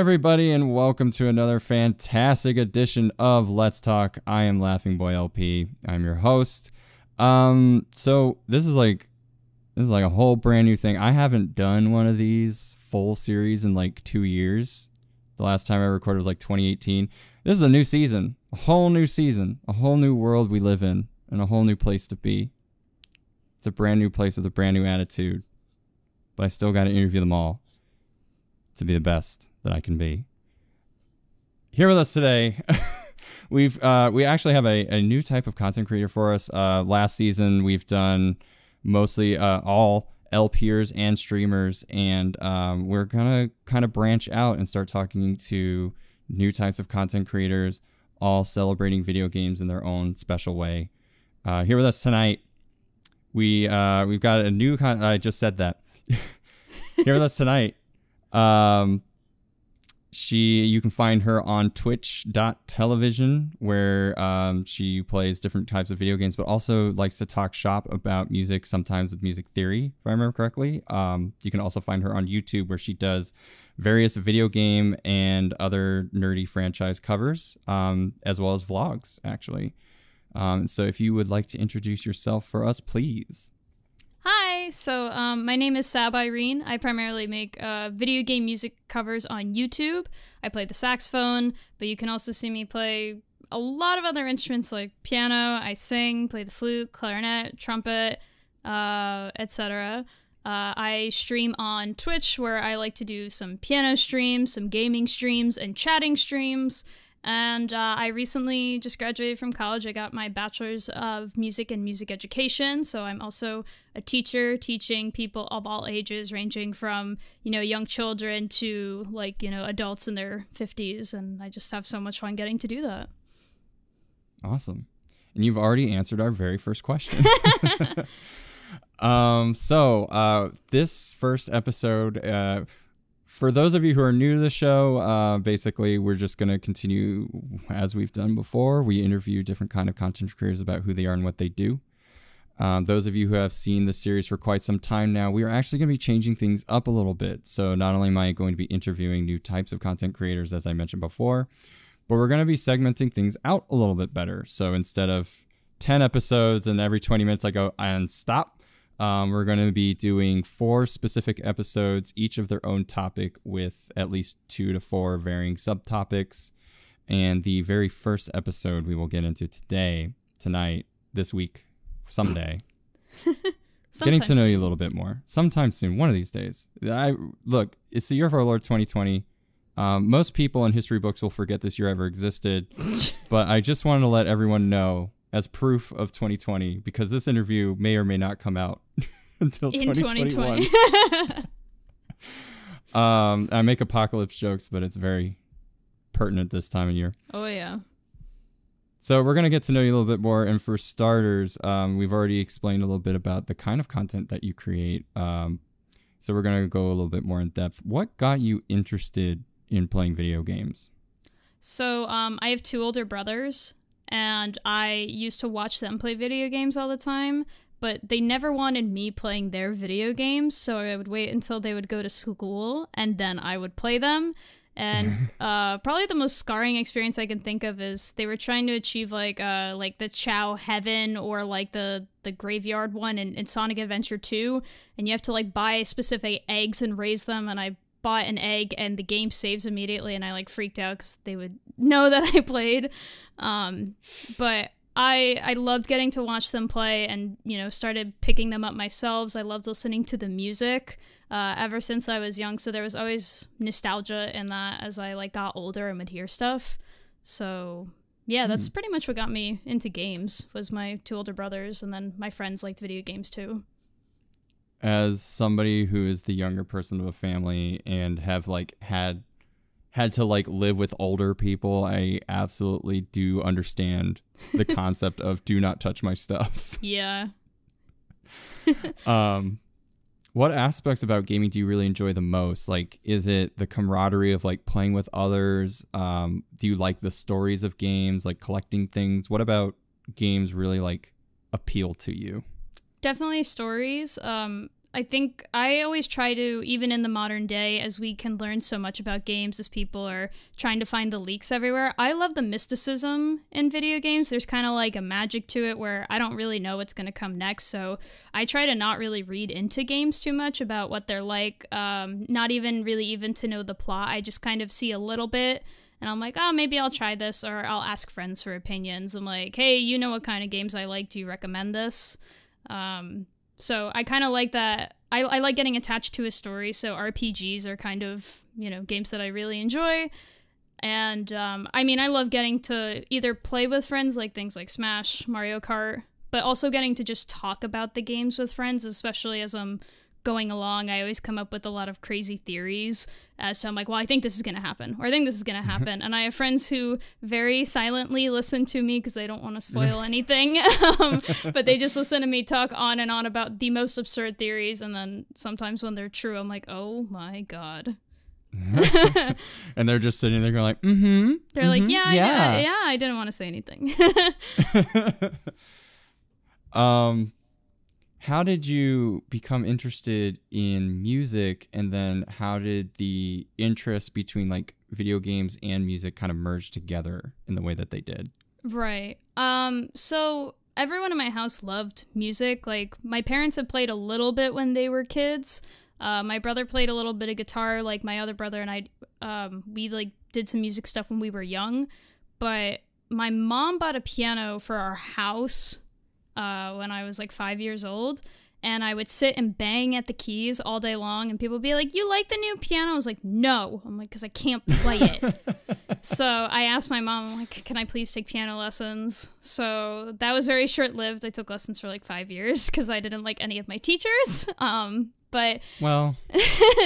everybody, and welcome to another fantastic edition of Let's Talk. I am Laughing Boy LP. I'm your host. So this is like a whole brand new thing. I haven't done one of these full series in like 2 years. The last time I recorded was like 2018. This is a new season, a whole new season, a whole new world we live in, and a whole new place to be. It's a brand new place with a brand new attitude, but I still got to interview them all to be the best that I can be. Here with us today, we actually have a new type of content creator for us. Last season, we've done mostly all LPers and streamers, and we're gonna kind of branch out and start talking to new types of content creators, all celebrating video games in their own special way. Here with us tonight, we've got a new con— I just said that. Here with us tonight. You can find her on Twitch.tv, where she plays different types of video games, but also likes to talk shop about music, sometimes with music theory, if I remember correctly. You can also find her on YouTube, where she does various video game and other nerdy franchise covers, as well as vlogs, actually. So if you would like to introduce yourself for us, please. Hi, so my name is Sab Irene. I primarily make video game music covers on YouTube. I play the saxophone, but you can also see me play a lot of other instruments like piano. I sing, play the flute, clarinet, trumpet, etc. I stream on Twitch, where I like to do some piano streams, some gaming streams, and chatting streams. And I recently just graduated from college. I got my bachelor's of music and music education. So I'm also a teacher teaching people of all ages, ranging from, you know, young children to like, you know, adults in their 50s. And I just have so much fun getting to do that. Awesome. And you've already answered our very first question. So this first episode, for those of you who are new to the show, basically we're just going to continue as we've done before. We interview different kind of content creators about who they are and what they do. Those of you who have seen the series for quite some time now, we are actually going to be changing things up a little bit. So not only am I going to be interviewing new types of content creators, as I mentioned before, but we're going to be segmenting things out a little bit better. So instead of 10 episodes and every 20 minutes I go and stop, we're going to be doing 4 specific episodes, each of their own topic, with at least 2 to 4 varying subtopics. And the very first episode we will get into today, tonight, this week, someday. Getting to know you a little bit more. Sometime soon, one of these days. Look, it's the year of our Lord 2020. Most people in history books will forget this year ever existed. But I just wanted to let everyone know, as proof of 2020, because this interview may or may not come out until 2021. I make apocalypse jokes, but it's very pertinent this time of year. Oh, yeah. So we're going to get to know you a little bit more. And for starters, we've already explained a little bit about the kind of content that you create. So we're going to go a little bit more in depth. What got you interested in playing video games? So I have 2 older brothers. And I used to watch them play video games all the time, but they never wanted me playing their video games, so I would wait until they would go to school, and then I would play them. And probably the most scarring experience I can think of is they were trying to achieve like the Chao Heaven, or like the graveyard one in Sonic Adventure 2, and you have to like buy specific eggs and raise them, and I bought an egg and the game saves immediately, and I like freaked out because they would know that I played. But I loved getting to watch them play, and you know, started picking them up myself. I loved listening to the music ever since I was young, so there was always nostalgia in that as I like got older and would hear stuff. So yeah, that's pretty much what got me into games, was my 2 older brothers, and then my friends liked video games too. As somebody who is the younger person of a family and have like had to like live with older people, I absolutely do understand the concept of do not touch my stuff. Yeah. What aspects about gaming do you really enjoy the most? Like, is it the camaraderie of like playing with others? Do you like the stories of games, like collecting things? What about games really like appeal to you? Definitely stories. I think I always try to, even in the modern day, as we can learn so much about games as people are trying to find the leaks everywhere, I love the mysticism in video games. There's kind of like a magic to it where I don't really know what's going to come next, so I try to not really read into games too much about what they're like, not even really even to know the plot. I just kind of see a little bit, and I'm like, oh, maybe I'll try this, or I'll ask friends for opinions. I'm like, hey, you know what kind of games I like, do you recommend this? So I kind of like that. I like getting attached to a story, so RPGs are kind of, you know, games that I really enjoy. And, I mean, I love getting to either play with friends, like things like Smash, Mario Kart, but also getting to just talk about the games with friends, especially as I'm going along. I always come up with a lot of crazy theories. So I'm like, well, I think this is going to happen, or I think this is going to happen. And I have friends who very silently listen to me because they don't want to spoil anything. But they just listen to me talk on and on about the most absurd theories. And then sometimes when they're true, I'm like, oh my God. And they're just sitting there going like, mm-hmm. They're like, yeah, I didn't want to say anything. How did you become interested in music, and then how did the interest between like video games and music kind of merge together in the way that they did? Right. So everyone in my house loved music. Like my parents had played a little bit when they were kids. My brother played a little bit of guitar. Like my other brother and I, we like did some music stuff when we were young. But my mom bought a piano for our house when I was like 5 years old, and I would sit and bang at the keys all day long, and people would be like, you like the new piano? I was like, no. I'm like, because I can't play it. So I asked my mom, I'm like, can I please take piano lessons? So that was very short-lived. I took lessons for like 5 years because I didn't like any of my teachers. But well,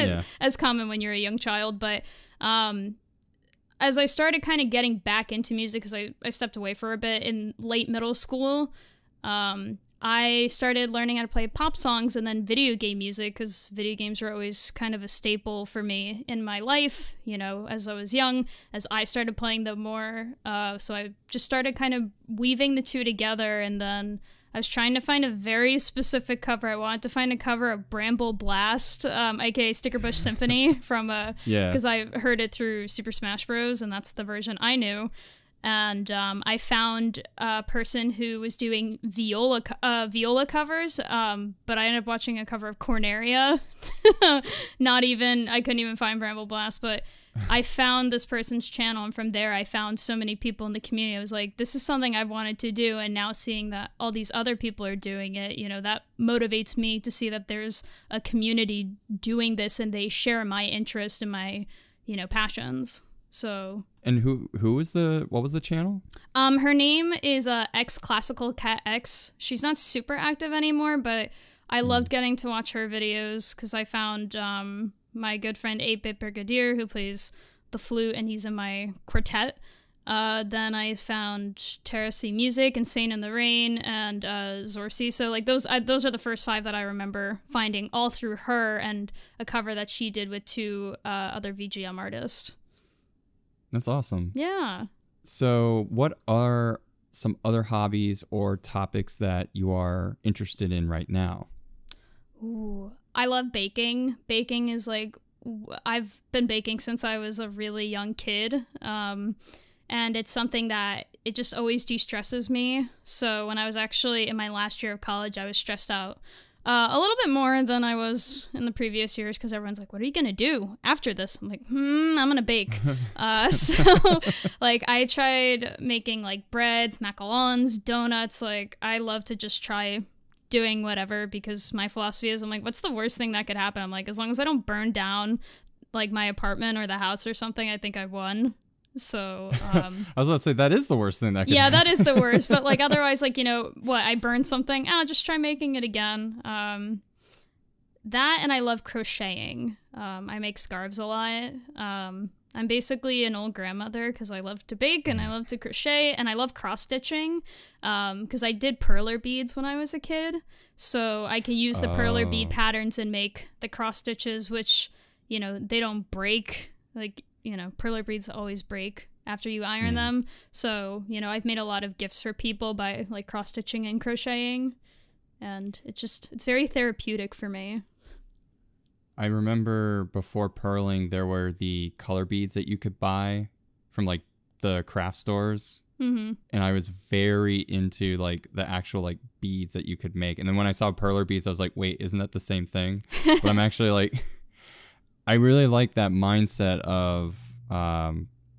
yeah. As common when you're a young child. But as I started kind of getting back into music, because I stepped away for a bit in late middle school, I started learning how to play pop songs and then video game music, because video games were always kind of a staple for me in my life, you know, as I was young, as I started playing them more. So I just started kind of weaving the two together, and then I was trying to find a very specific cover. I wanted to find a cover of Bramble Blast, aka Stickerbush Symphony, from because I heard it through Super Smash Bros, and that's the version I knew. And I found a person who was doing viola covers, but I ended up watching a cover of Corneria. I couldn't even find Bramble Blast, but I found this person's channel, and from there I found so many people in the community. I was like, this is something I've wanted to do, and now seeing that all these other people are doing it, you know, that motivates me to see that there's a community doing this, and they share my interest and my, you know, passions. So. And who was the, what was the channel? Her name is X Classical Cat X. She's not super active anymore, but I loved getting to watch her videos, because I found my good friend 8-Bit Brigadier, who plays the flute, and he's in my quartet. Then I found Teresi Music, Insane in the Rain, and Zorsi. So like those are the first five that I remember finding, all through her, and a cover that she did with two other VGM artists. That's awesome. Yeah. So what are some other hobbies or topics that you are interested in right now? Ooh, I love baking. Baking is like, I've been baking since I was a really young kid. And it's something that it just always de-stresses me. So when I was actually in my last year of college, I was stressed out a little bit more than I was in the previous years, because everyone's like, what are you going to do after this? I'm like, I'm going to bake. So, like, I tried making, like, breads, macarons, donuts. Like, I love to just try doing whatever, because my philosophy is, I'm like, what's the worst thing that could happen? I'm like, as long as I don't burn down, like, my apartment or the house or something, I think I've won. So, I was about to say, that is the worst thing that could happen. That is the worst. But like, otherwise, like, you know what, I burned something, I'll just try making it again. That, and I love crocheting. I make scarves a lot. I'm basically an old grandmother, because I love to bake and I love to crochet, and I love cross stitching, because I did perler beads when I was a kid, so I can use the perler bead patterns and make the cross stitches, which, you know, they don't break. Like, you know, perler beads always break after you iron them. So, you know, I've made a lot of gifts for people by like cross stitching and crocheting, and it's very therapeutic for me. I remember before Pearling, there were the color beads that you could buy from like the craft stores. Mm-hmm. And I was very into like the actual like beads that you could make. And then when I saw Perler beads, I was like, wait, isn't that the same thing? But I'm actually like, I really like that mindset of,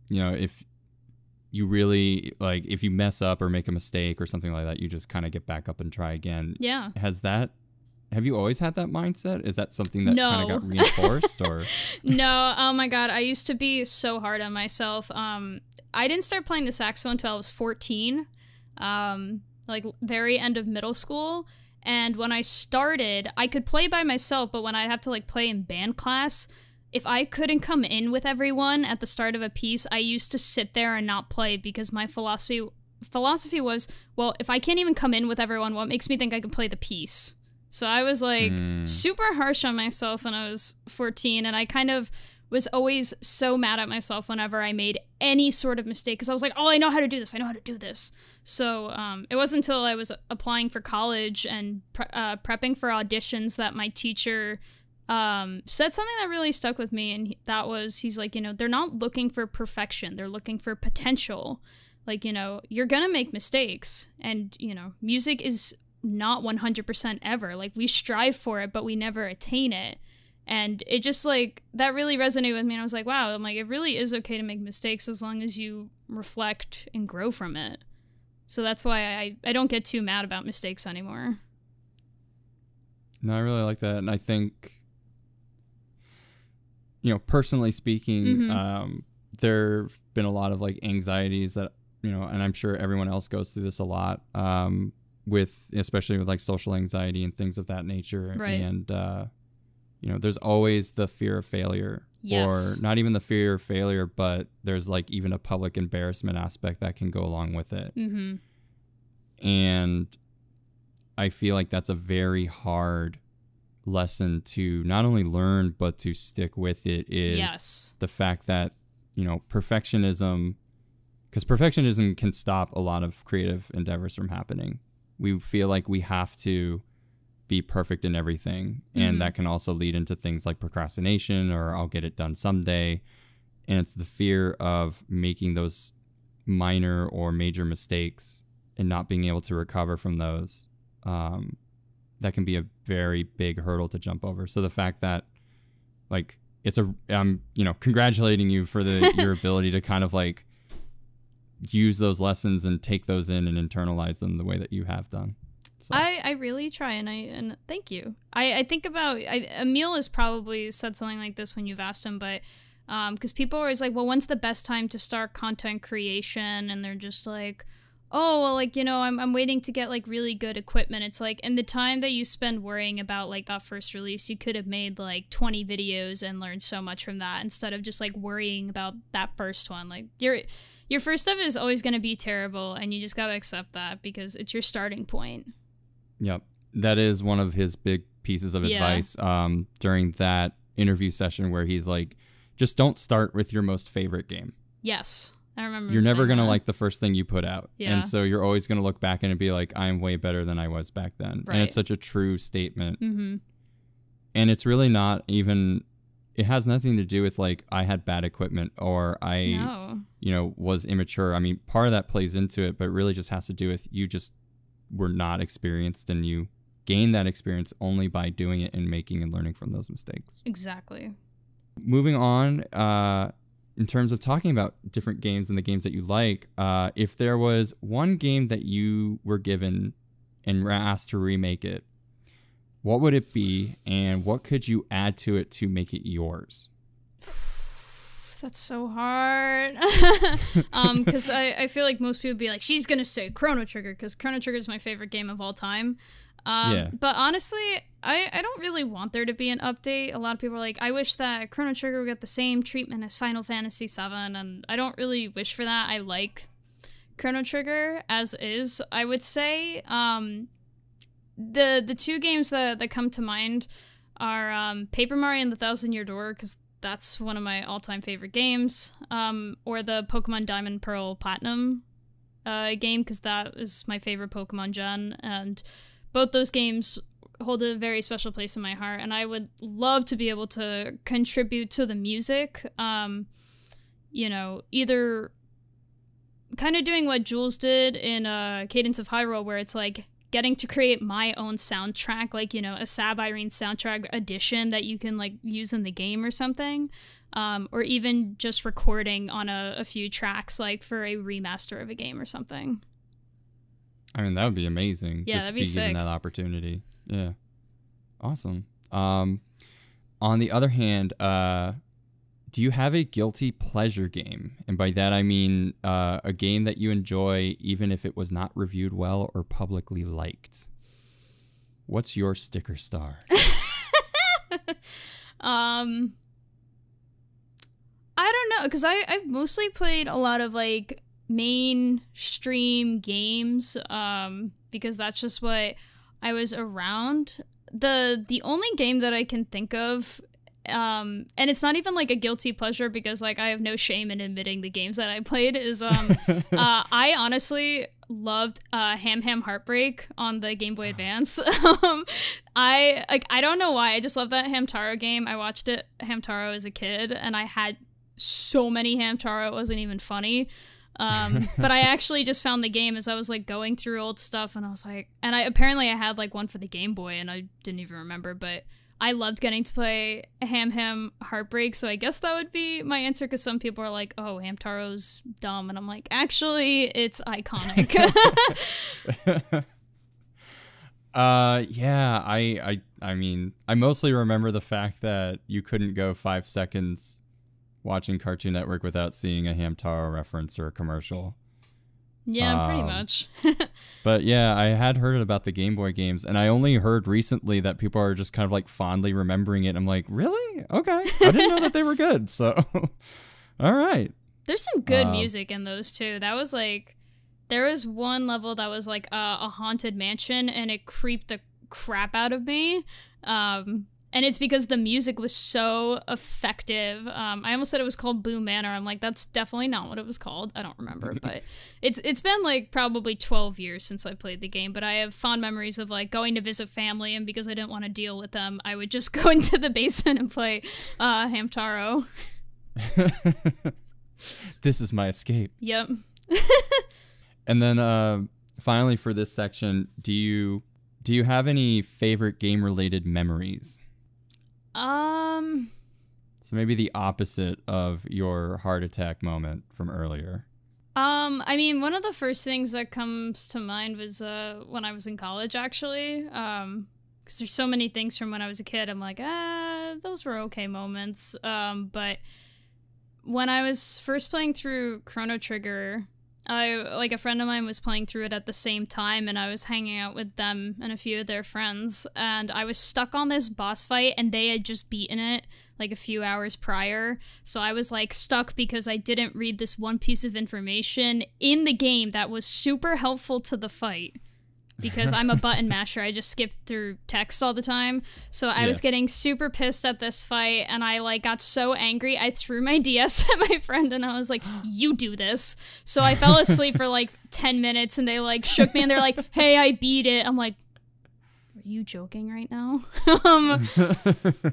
you know, if you really like, if you mess up or make a mistake or something like that, you just kind of get back up and try again. Yeah. Has that, have you always had that mindset? Is that something that kind of got reinforced or? No. Oh my God. I used to be so hard on myself. I didn't start playing the saxophone until I was 14, like very end of middle school. And when I started, I could play by myself, but when I'd have to like play in band class, if I couldn't come in with everyone at the start of a piece, I used to sit there and not play because my philosophy was, well, if I can't even come in with everyone, what makes me think I can play the piece? So I was like super harsh on myself when I was 14, and I kind of was always so mad at myself whenever I made any sort of mistake because I was like, oh, I know how to do this. I know how to do this. So it wasn't until I was applying for college and prepping for auditions that my teacher said something that really stuck with me. And that was, he's like, you know, they're not looking for perfection. They're looking for potential. Like, you know, you're going to make mistakes. And, you know, music is not 100% ever. Like, we strive for it, but we never attain it. And it just, like, that really resonated with me. And I was like, wow, I'm like, it really is okay to make mistakes as long as you reflect and grow from it. So that's why I don't get too mad about mistakes anymore. No, I really like that. And I think, you know, personally speaking, there have been a lot of, like, anxieties that, you know, and I'm sure everyone else goes through this a lot, with, especially with, like, social anxiety and things of that nature. Right. And, you know, there's always the fear of failure. Yes. Or not even the fear of failure, but there's like even a public embarrassment aspect that can go along with it. Mm-hmm. And I feel like that's a very hard lesson to not only learn, but to stick with it is the fact that, you know, perfectionism, because perfectionism can stop a lot of creative endeavors from happening. We feel like we have to be perfect in everything. And that can also lead into things like procrastination or I'll get it done someday. And it's the fear of making those minor or major mistakes and not being able to recover from those. That can be a very big hurdle to jump over. So the fact that like, it's a, I'm, you know, congratulating you for the, your ability to kind of like use those lessons and take those in and internalize them the way that you have done. So. I really try, and I thank you. I think about, Emil has probably said something like this when you've asked him, but because people are always like, well, when's the best time to start content creation? And they're just like, oh, well, like, you know, I'm waiting to get like really good equipment. It's like, in the time that you spend worrying about like that first release, you could have made like 20 videos and learned so much from that instead of just like worrying about that first one. Like your first stuff is always going to be terrible, and you just got to accept that because it's your starting point. Yep. That is one of his big pieces of advice during that interview session where he's like, just don't start with your most favorite game. Yes. I remember. You're never going to like the first thing you put out. Yeah. And so you're always going to look back and be like, I'm way better than I was back then. Right. And it's such a true statement. Mm-hmm. And it's really not even, it has nothing to do with like, I had bad equipment or I, you know, was immature. I mean, part of that plays into it, but it really just has to do with you just were not experienced, and you gain that experience only by doing it and making and learning from those mistakes. Exactly. Moving on, in terms of talking about different games and the games that you like, if there was one game that you were given and were asked to remake it, what would it be and what could you add to it to make it yours? That's so hard. Because I feel like most people would be like, she's going to say Chrono Trigger because Chrono Trigger is my favorite game of all time. But honestly, I don't really want there to be an update. A lot of people are like, I wish that Chrono Trigger would get the same treatment as Final Fantasy VII. And I don't really wish for that. I like Chrono Trigger as is, I would say. The two games that come to mind are Paper Mario and the Thousand Year Door, because that's one of my all-time favorite games, or the Pokemon Diamond Pearl Platinum game, because that is my favorite Pokemon gen, and both those games hold a very special place in my heart, and I would love to be able to contribute to the music. You know, either kind of doing what Jules did in Cadence of Hyrule, where it's like getting to create my own soundtrack, like, you know, a Sab Irene soundtrack edition that you can like use in the game or something, or even just recording on a few tracks, like for a remaster of a game or something. I mean, that would be amazing. Yeah, that'd be sick. Just given that opportunity. Yeah. Awesome. On the other hand, do you have a guilty pleasure game? And by that, I mean a game that you enjoy even if it was not reviewed well or publicly liked. What's your sticker star? I don't know, because I've mostly played a lot of, like, mainstream games, because that's just what I was around. The only game that I can think of, and it's not even like a guilty pleasure because like I have no shame in admitting the games that I played, is I honestly loved Ham Ham Heartbreak on the Game Boy Advance. I don't know why, I just love that Hamtaro game. I watched it Hamtaro as a kid and I had so many Hamtaro it wasn't even funny. But I actually just found the game as I was like going through old stuff, and I was like, and I apparently I had like one for the Game Boy and I didn't even remember, but I loved getting to play Ham Ham Heartbreak. So I guess that would be my answer, because some people are like, oh, Hamtaro's dumb, and I'm like, actually it's iconic. Yeah, I mean, I mostly remember the fact that you couldn't go 5 seconds watching Cartoon Network without seeing a Hamtaro reference or a commercial. Yeah, pretty much. But yeah, I had heard about the Game Boy games, and I only heard recently that people are just kind of like fondly remembering it. I'm like, really? Okay. I didn't know that they were good, so all right. There's some good music in those too. That was like, there was one level that was like a haunted mansion, and it creeped the crap out of me. And it's because the music was so effective. I almost said it was called Boom Manor. I'm like, that's definitely not what it was called. I don't remember, but it's been like probably 12 years since I played the game, but I have fond memories of like going to visit family, and because I didn't want to deal with them, I would just go into the basement and play Hamtaro. This is my escape. Yep. And then finally for this section, do you have any favorite game-related memories? So maybe the opposite of your heart attack moment from earlier. I mean, one of the first things that comes to mind was when I was in college, actually. Because there's so many things from when I was a kid, I'm like, those were okay moments. But when I was first playing through Chrono Trigger, like a friend of mine was playing through it at the same time, and I was hanging out with them and a few of their friends, and I was stuck on this boss fight, and they had just beaten it like a few hours prior, so I was like stuck because I didn't read this one piece of information in the game that was super helpful to the fight, because I'm a button masher, I just skip through text all the time. So I was getting super pissed at this fight, and I like got so angry I threw my DS at my friend, and I was like, you do this. So I fell asleep for like 10 minutes, and they like shook me, and they're like, hey, I beat it. I'm like, are you joking right now?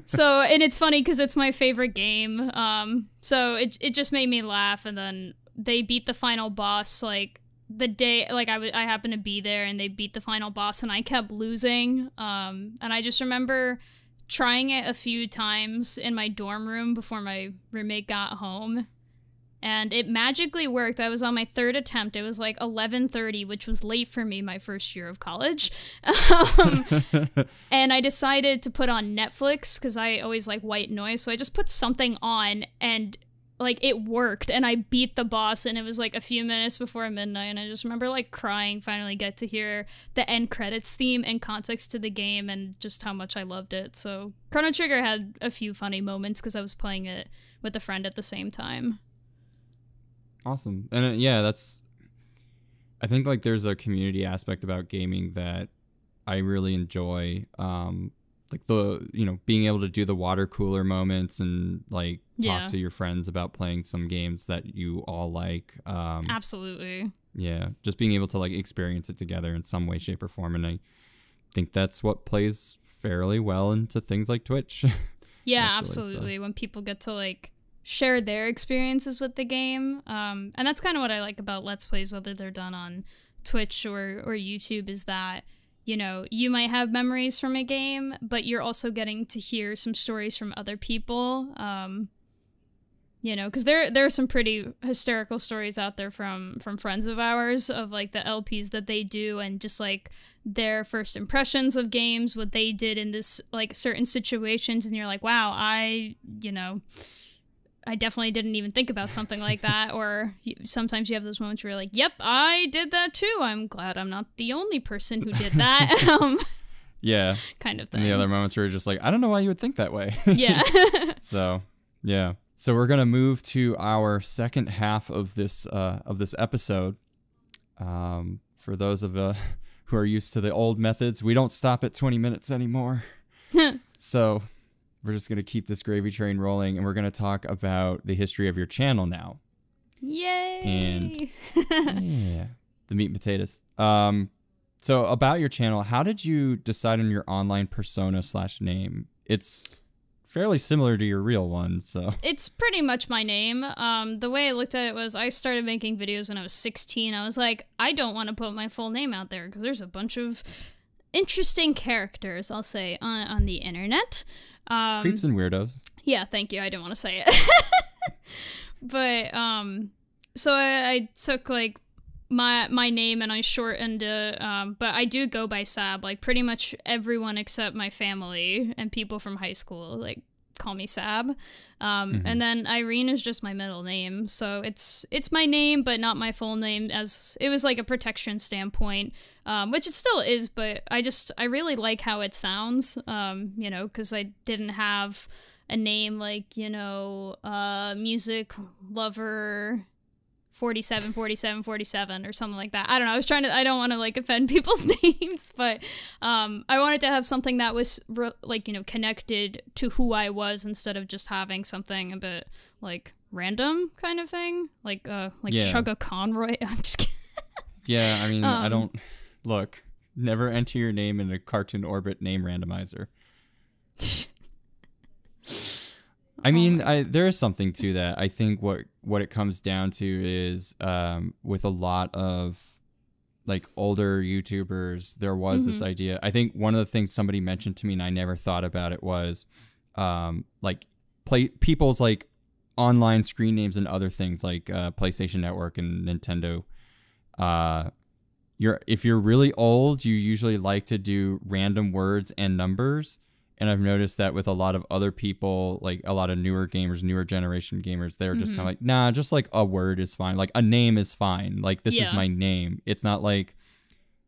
So, and it's funny because it's my favorite game. So it just made me laugh, and then they beat the final boss like the day, like I happened to be there, and they beat the final boss, and I kept losing, and I just remember trying it a few times in my dorm room before my roommate got home, and it magically worked. I was on my third attempt. It was like 11:30, which was late for me my first year of college. And I decided to put on Netflix, because I always like white noise, so I just put something on, and like it worked, and I beat the boss, and it was like a few minutes before midnight, and I just remember like crying, finally get to hear the end credits theme and context to the game, and just how much I loved it. So Chrono Trigger had a few funny moments because I was playing it with a friend at the same time. Awesome. And yeah, that's, I think like there's a community aspect about gaming that I really enjoy, like the, you know, being able to do the water cooler moments and like talk to your friends about playing some games that you all like. Absolutely. Yeah, just being able to like experience it together in some way, shape, or form. And I think that's what plays fairly well into things like Twitch. Yeah, actually, absolutely. So. When people get to like share their experiences with the game, and that's kind of what I like about Let's Plays, whether they're done on Twitch or YouTube, is that, you know, you might have memories from a game, but you're also getting to hear some stories from other people. You know, because there are some pretty hysterical stories out there from friends of ours of like the LPs that they do and just like their first impressions of games, what they did in this like certain situations, and you're like, wow, I definitely didn't even think about something like that. Or sometimes you have those moments where you're like, yep, I did that too. I'm glad I'm not the only person who did that. Yeah. Kind of thing. And the other moments where you're just like, I don't know why you would think that way. Yeah. So, yeah. So we're going to move to our second half of this episode. For those of who are used to the old methods, we don't stop at 20 minutes anymore. So... we're just going to keep this gravy train rolling, and we're going to talk about the history of your channel now. Yay! And yeah, the meat and potatoes. So about your channel, how did you decide on your online persona slash name? It's fairly similar to your real one, so. It's pretty much my name. The way I looked at it was I started making videos when I was 16. I was like, I don't want to put my full name out there because there's a bunch of interesting characters, I'll say, on the internet. Creeps and weirdos. Yeah, thank you. I didn't want to say it. But, so I took, like, my name and I shortened it, but I do go by Sab. Like, pretty much everyone except my family and people from high school, like, call me Sab. And then Irene is just my middle name, so it's my name, but not my full name, as it was like a protection standpoint, which it still is, but I really like how it sounds, you know, because I didn't have a name like, you know, Music Lover 47 47 47 or something like that. I don't know, I was trying to, I don't want to like offend people's names, but I wanted to have something that was like, you know, connected to who I was instead of just having something a bit like random kind of thing, like yeah. Chugga Conroy. I'm just kidding. Yeah, I mean, I don't look, never enter your name in a Cartoon Orbit name randomizer. I mean, there is something to that. I think what it comes down to is with a lot of like older YouTubers, there was this idea. I think one of the things somebody mentioned to me, and I never thought about it, was like people's like online screen names and other things like PlayStation Network and Nintendo. If you're really old, you usually like to do random words and numbers. And I've noticed that with a lot of other people, like a lot of newer gamers, newer generation gamers, they're just kind of like, nah, just like a word is fine. Like a name is fine. Like this is my name. It's not like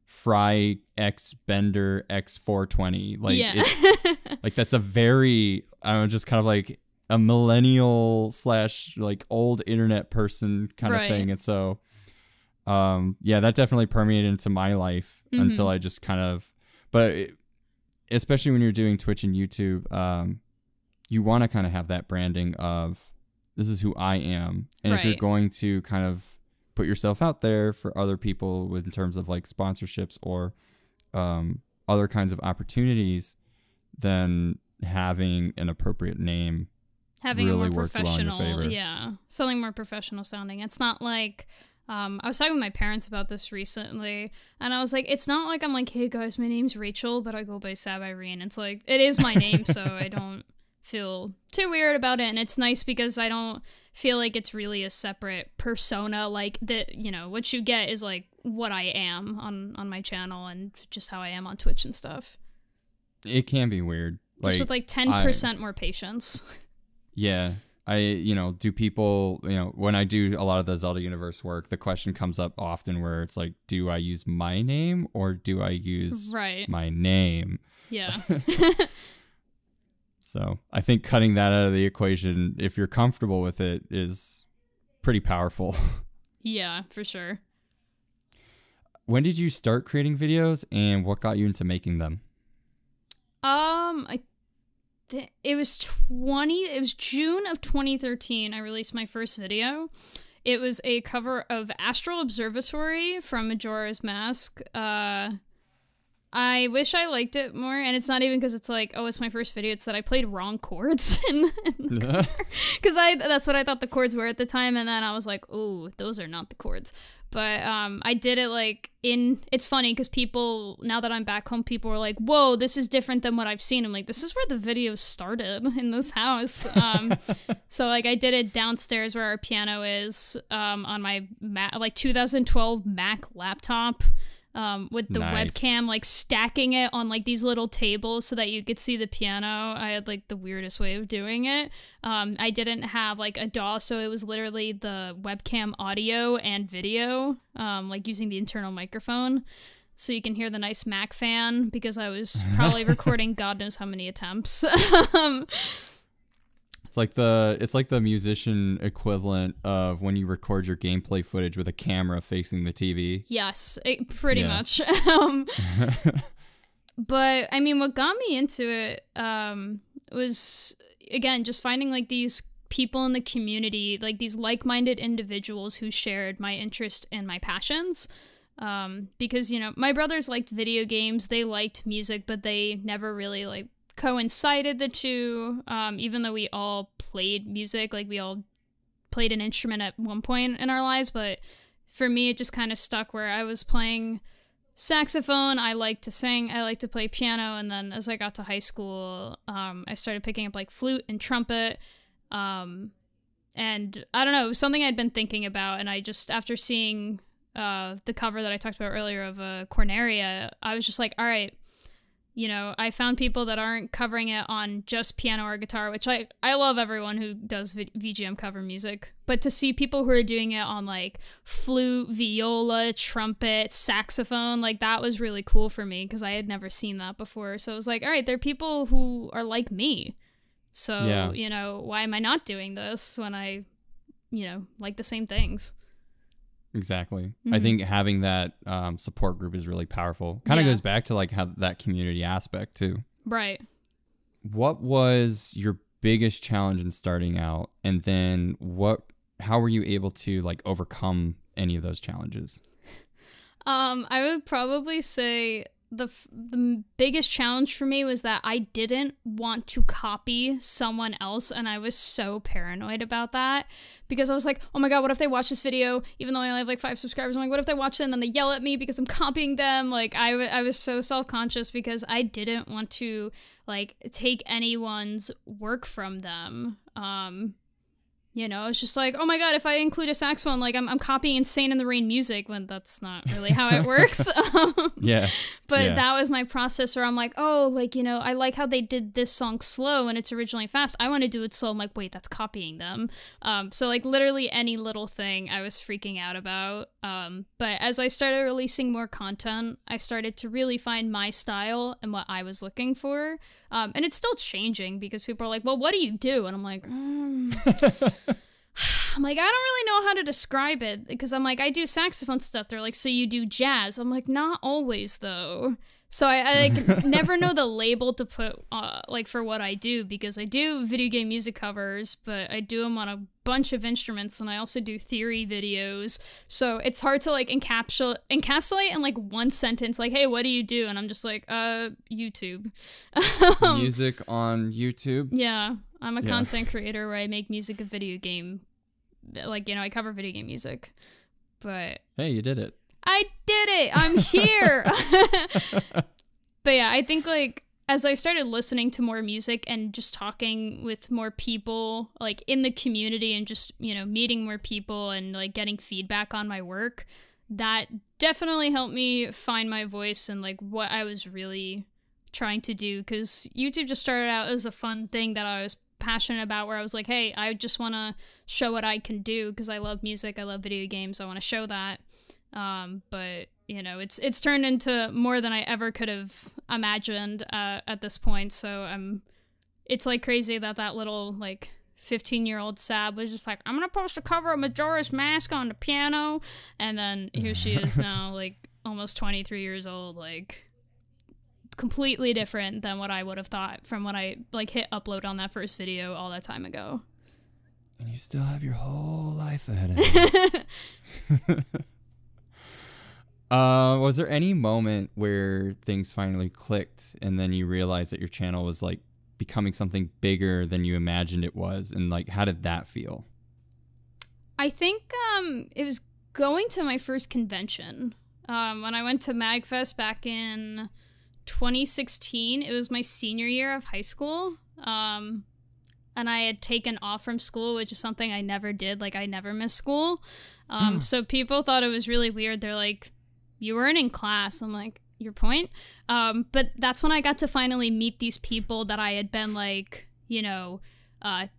Fry X Bender X 420. Like, it's, like that's a very, I don't know, just kind of like a millennial slash like old internet person kind of thing. And so, yeah, that definitely permeated into my life until I just kind of, but especially when you're doing Twitch and YouTube, you want to kind of have that branding of this is who I am. And if you're going to kind of put yourself out there for other people with, in terms of like sponsorships or other kinds of opportunities, then having an appropriate name really works well in your favor. Yeah, something more professional sounding. It's not like... I was talking with my parents about this recently, and I was like, it's not like I'm like, hey guys, my name's Rachel, but I go by Sab Irene. It's like, it is my name, so I don't feel too weird about it, and it's nice because I don't feel like it's really a separate persona, like, that, you know, what you get is, like, what I am on my channel and just how I am on Twitch and stuff. It can be weird. Like, just with, like, 10% more patience. Yeah. You know, do people, you know, when I do a lot of the Zelda universe work, the question comes up often where it's like, do I use my name or do I use my name? Yeah. So I think cutting that out of the equation, if you're comfortable with it, is pretty powerful. Yeah, for sure. When did you start creating videos and what got you into making them? It was June of 2013 I released my first video. It was a cover of Astral Observatory from Majora's Mask. I wish I liked it more, and it's not even because it's like, oh, it's my first video, it's that I played wrong chords in the car. 'Cause that's what I thought the chords were at the time, and then I was like, oh, those are not the chords. But I did it like in, it's funny because people, now that I'm back home, people were like, whoa, this is different than what I've seen. I'm like, this is where the video started, in this house. So like I did it downstairs where our piano is, on my like 2012 Mac laptop. With the webcam, like stacking it on like these little tables so that you could see the piano. I had like the weirdest way of doing it. I didn't have like a DAW, so it was literally the webcam audio and video, like using the internal microphone. So you can hear the nice Mac fan, because I was probably recording God knows how many attempts. It's like the musician equivalent of when you record your gameplay footage with a camera facing the TV. Yes, pretty much. But I mean, what got me into it was, again, just finding like these people in the community, like these like-minded individuals who shared my interest and my passions. Because, you know, my brothers liked video games, they liked music, but they never really like coincided the two, even though we all played music, like we all played an instrument at one point in our lives. But for me, it just kind of stuck where I was playing saxophone, I liked to sing, I liked to play piano, and then as I got to high school, I started picking up like flute and trumpet, and I don't know, it was something I'd been thinking about, and I just, after seeing the cover that I talked about earlier of Corneria, I was just like, all right, you know, I found people that aren't covering it on just piano or guitar, which I love everyone who does VGM cover music. But to see people who are doing it on, like, flute, viola, trumpet, saxophone, like, that was really cool for me because I had never seen that before. So I was like, all right, there are people who are like me. So, yeah, you know, why am I not doing this when I, you know, like the same things? Exactly. Mm-hmm. I think having that support group is really powerful. Kind of goes back to like how that community aspect too. Right. What was your biggest challenge in starting out, and then how were you able to like overcome any of those challenges? I would probably say the biggest challenge for me was that I didn't want to copy someone else, and I was so paranoid about that because I was like, oh my god, what if they watch this video? Even though I only have like 5 subscribers, I'm like, what if they watch it and then they yell at me because I'm copying them? Like, I was so self-conscious because I didn't want to like take anyone's work from them. You know, it's just like, oh my god, if I include a saxophone, like I'm copying Insane in the Rain music, when that's not really how it works. But that was my process where I'm like, oh, like, you know, I like how they did this song slow and it's originally fast. I want to do it slow. I'm like, wait, that's copying them. So like literally any little thing I was freaking out about. But as I started releasing more content, I started to really find my style and what I was looking for. And it's still changing because people are like, well, what do you do? And I'm like, I'm like, I don't really know how to describe it, because I'm like, I do saxophone stuff. They're like, so you do jazz? I'm like, not always though. So I like never know the label to put like for what I do, because I do video game music covers, but I do them on a bunch of instruments, and I also do theory videos. So it's hard to like encapsulate in like one sentence, like, hey, what do you do? And I'm just like, YouTube. Music on YouTube? Yeah. I'm a content creator where I make music of video game, like, you know, I cover video game music. But hey, you did it. I did it. I'm here. But yeah, I think like as I started listening to more music and just talking with more people like in the community, and just, you know, meeting more people and like getting feedback on my work, that definitely helped me find my voice and like what I was really trying to do. 'Cause YouTube just started out as a fun thing that I was passionate about, where I was like, hey, I just want to show what I can do because I love music, I love video games, I want to show that. But you know, it's turned into more than I ever could have imagined at this point. So it's like crazy that little like 15-year-old Sab was just like, I'm gonna post a cover of Majora's Mask on the piano, and then here she is now, like almost 23 years old, like completely different than what I would have thought from when I like hit upload on that first video all that time ago. And you still have your whole life ahead of you. Was there any moment where things finally clicked and then you realized that your channel was like becoming something bigger than you imagined it was, and like how did that feel? I think it was going to my first convention. When I went to MAGFest back in 2016, it was my senior year of high school. And I had taken off from school, which is something I never did. Like, I never missed school. So people thought it was really weird. They're like, you weren't in class. I'm like, your point? But that's when I got to finally meet these people that I had been, like, you know,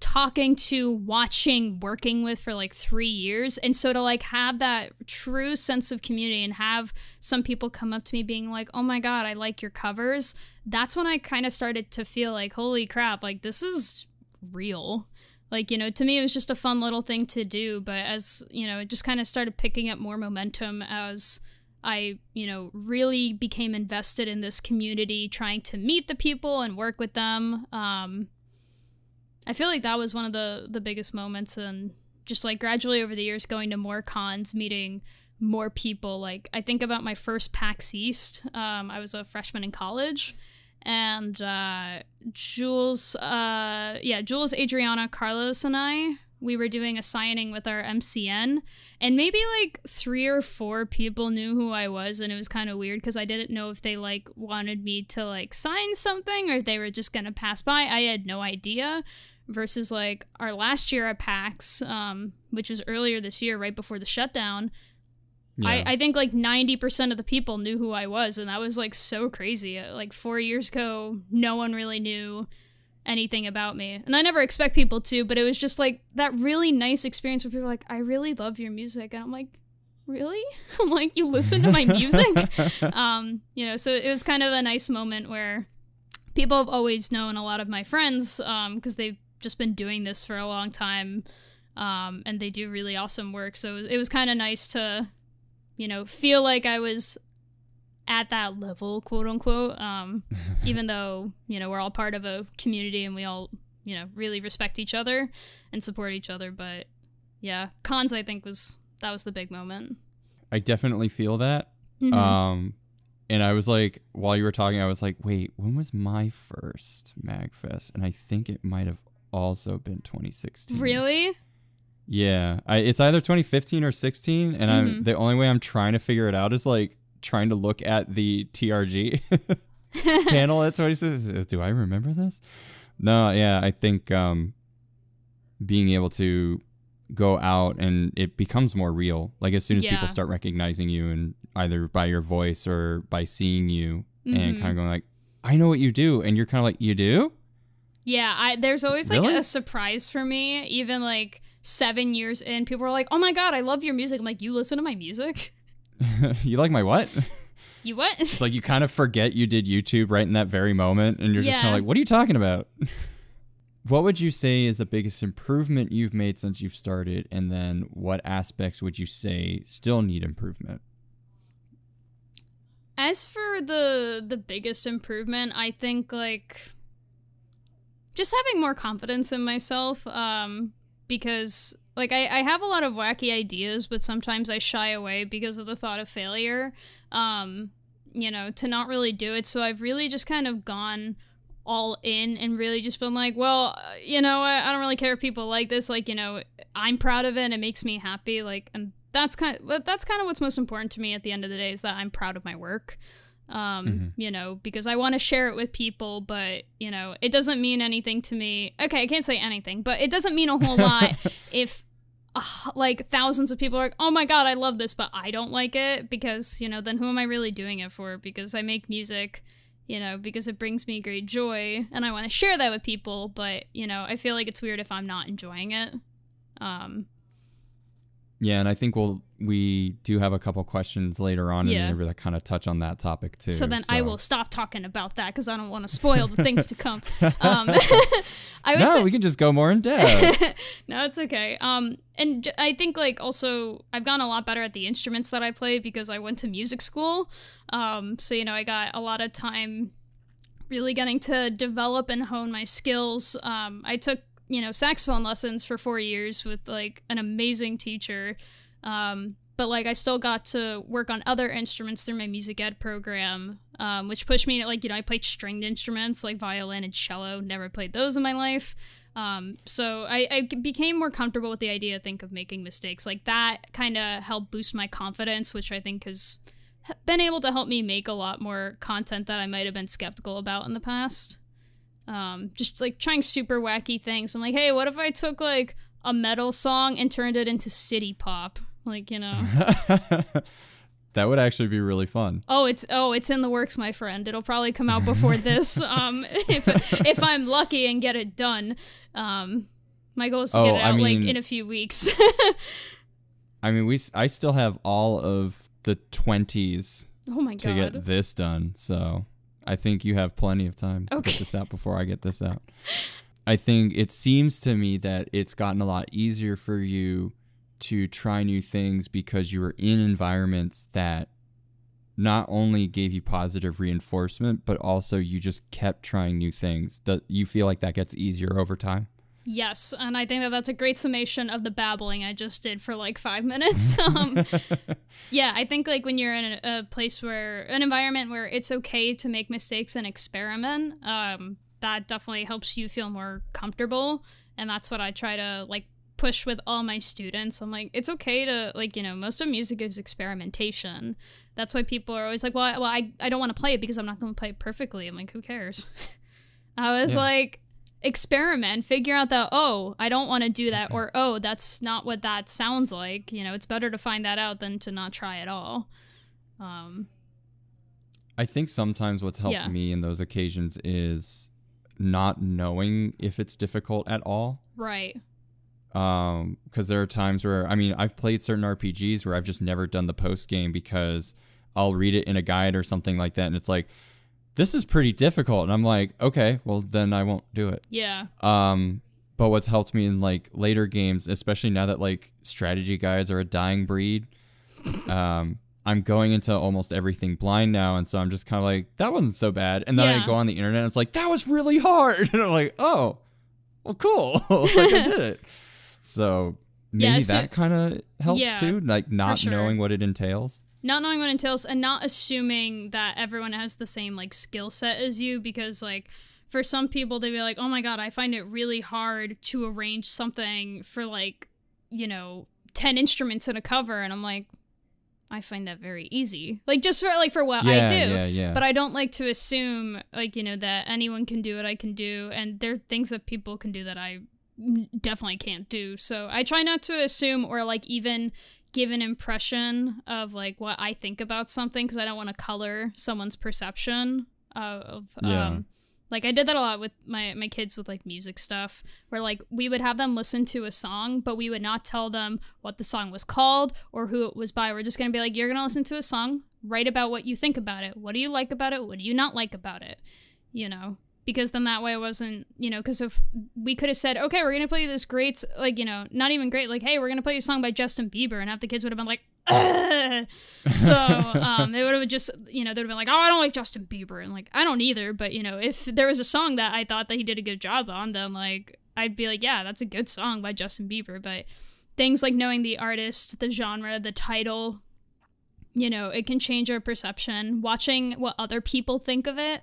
talking to, watching, working with for like 3 years. And so to like have that true sense of community and have some people come up to me being like, oh my God, I like your covers. That's when I kind of started to feel like, holy crap, like this is real. Like, you know, to me, it was just a fun little thing to do. But as, you know, it just kind of started picking up more momentum as I, you know, really became invested in this community, trying to meet the people and work with them. I feel like that was one of the biggest moments, and just like gradually over the years going to more cons, meeting more people. Like, I think about my first PAX East. I was a freshman in college, and Jules, Adriana, Carlos, and I, we were doing a signing with our MCN, and maybe like 3 or 4 people knew who I was, and it was kind of weird because I didn't know if they like wanted me to like sign something or if they were just gonna pass by. I had no idea. Versus like our last year at PAX, which was earlier this year, right before the shutdown. Yeah. I think like 90% of the people knew who I was, and that was like so crazy. Like 4 years ago, no one really knew anything about me, and I never expect people to, but it was just like that really nice experience where people were like, I really love your music, and I'm like, really? I'm like, you listen to my music? You know, so it was kind of a nice moment where people have always known, a lot of my friends, because they've just been doing this for a long time, and they do really awesome work. So it was kind of nice to, you know, feel like I was at that level, quote unquote, even though, you know, we're all part of a community and we all, you know, really respect each other and support each other. But yeah, cons, I think that was the big moment. I definitely feel that. Mm-hmm. And I was like, while you were talking, I was like, wait, when was my first MAGFest? And I think it might have also been 2016. Really? Yeah. It's either 2015 or 16. And I'm, the only way I'm trying to figure it out is like, trying to look at the TRG panel at 26. Do I remember this? No, yeah, I think being able to go out and it becomes more real. Like as soon as people start recognizing you, and either by your voice or by seeing you, and kind of going like, I know what you do. And you're kind of like, you do? Yeah, there's always like a surprise for me. Even like 7 years in, people are like, oh my God, I love your music. I'm like, you listen to my music? You like my what? You what? It's like you kind of forget you did YouTube right in that very moment, and you're just kind of like, what are you talking about? What would you say is the biggest improvement you've made since you've started, and then what aspects would you say still need improvement? As for the biggest improvement, I think like just having more confidence in myself, because like, I have a lot of wacky ideas, but sometimes I shy away because of the thought of failure, you know, to not really do it. So I've really just kind of gone all in and really just been like, well, you know, I don't really care if people like this. Like, you know, I'm proud of it and it makes me happy. Like, and that's kind of what's most important to me at the end of the day, is that I'm proud of my work. You know, because I want to share it with people, but, you know, it doesn't mean anything to me. Okay, I can't say anything, but it doesn't mean a whole lot if like thousands of people are like, oh my God, I love this, but I don't like it, because, you know, then who am I really doing it for? Because I make music, you know, because it brings me great joy and I want to share that with people, but, you know, I feel like it's weird if I'm not enjoying it. Yeah, and I think we do have a couple questions later on and that kind of touch on that topic too. So then I will stop talking about that because I don't want to spoil the things to come. We can just go more in depth. No, it's okay. And I think like also I've gotten a lot better at the instruments that I play because I went to music school. So, you know, I got a lot of time really getting to develop and hone my skills. I took, you know, saxophone lessons for 4 years with like an amazing teacher. But like I still got to work on other instruments through my music ed program, which pushed me to, like, you know, I played stringed instruments like violin and cello, never played those in my life. So I became more comfortable with the idea, I think, of making mistakes. Like, that kind of helped boost my confidence, which I think has been able to help me make a lot more content that I might have been skeptical about in the past. Just like trying super wacky things. I'm like, hey, what if I took like a metal song and turned it into city pop? Like, you know, that would actually be really fun. Oh, it's in the works, my friend. It'll probably come out before this. If I'm lucky and get it done. My goal is to get it out like in a few weeks. I mean, I still have all of the 20s. Oh my God. To get this done, so I think you have plenty of time to get this out before I get this out. I think it seems to me that it's gotten a lot easier for you to try new things because you were in environments that not only gave you positive reinforcement, but also you just kept trying new things. Do you feel like that gets easier over time? Yes, and I think that that's a great summation of the babbling I just did for like 5 minutes. Yeah, I think like when you're in a place where, an environment where it's okay to make mistakes and experiment, that definitely helps you feel more comfortable. And that's what I try to like push with all my students. I'm like, it's okay to, like, you know, most of music is experimentation. That's why people are always like, well, I don't want to play it because I'm not going to play it perfectly. I'm like, who cares? I was like, experiment, figure out that, oh, I don't want to do that, or, oh, that's not what that sounds like. You know, it's better to find that out than to not try at all. I think sometimes what's helped me in those occasions is not knowing if it's difficult at all. Right. Because there are times where, I mean, I've played certain RPGs where I've just never done the post game because I'll read it in a guide or something like that, and it's like, this is pretty difficult. And I'm like, okay, well then I won't do it. Yeah. But what's helped me in like later games, especially now that like strategy guides are a dying breed, I'm going into almost everything blind now. And so I'm just kind of like, that wasn't so bad. And then I go on the internet and it's like, that was really hard. And I'm like, oh, well, cool. Like, I did it. So maybe that kind of helps too, like not knowing what it entails. Not knowing what it entails and not assuming that everyone has the same like skill set as you, because like for some people they'd be like, oh my God, I find it really hard to arrange something for like, you know, 10 instruments in a cover. And I'm like, I find that very easy. Like just for like for what I do. But I don't like to assume like, you know, that anyone can do what I can do, and there are things that people can do that I definitely can't do. So I try not to assume or like even give an impression of like what I think about something, because I don't want to color someone's perception of like I did that a lot with my kids with like music stuff, where like we would have them listen to a song, but we would not tell them what the song was called or who it was by. We're just gonna be like, you're gonna listen to a song, write about what you think about it. What do you like about it? What do you not like about it? You know, because then that way I wasn't, you know, because if we could have said, okay, we're going to play this great, like, you know, not even great, like, hey, we're going to play a song by Justin Bieber, and half the kids would have been like, ugh. So they would have just, you know, they'd have been like, oh, I don't like Justin Bieber. And like, I don't either. But, you know, if there was a song that I thought that he did a good job on, then like, I'd be like, yeah, that's a good song by Justin Bieber. But things like knowing the artist, the genre, the title, you know, it can change our perception, watching what other people think of it.